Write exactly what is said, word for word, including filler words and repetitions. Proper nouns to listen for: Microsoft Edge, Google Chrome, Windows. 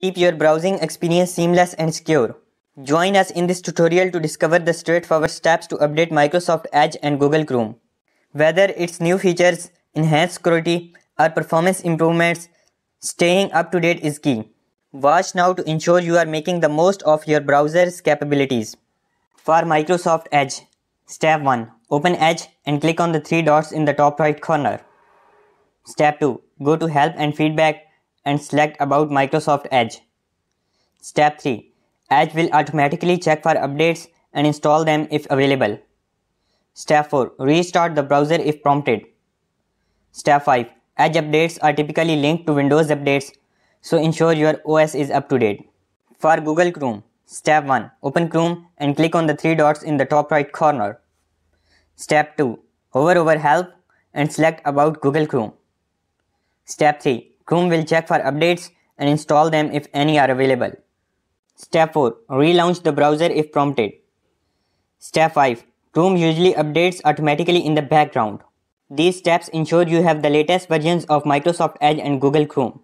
Keep your browsing experience seamless and secure. Join us in this tutorial to discover the straightforward steps to update Microsoft Edge and Google Chrome. Whether it's new features, enhanced security, or performance improvements, staying up to date is key. Watch now to ensure you are making the most of your browser's capabilities. For Microsoft Edge, Step one. Open Edge and click on the three dots in the top right corner. Step two. Go to Help and Feedback and select About Microsoft Edge. Step three. Edge will automatically check for updates and install them if available. Step four. Restart the browser if prompted. Step five. Edge updates are typically linked to Windows updates, so ensure your O S is up to date. For Google Chrome, Step one. Open Chrome and click on the three dots in the top right corner. Step two. Hover over Help and select About Google Chrome. Step three. Chrome will check for updates and install them if any are available. Step four. Relaunch the browser if prompted. Step five. Chrome usually updates automatically in the background. These steps ensure you have the latest versions of Microsoft Edge and Google Chrome.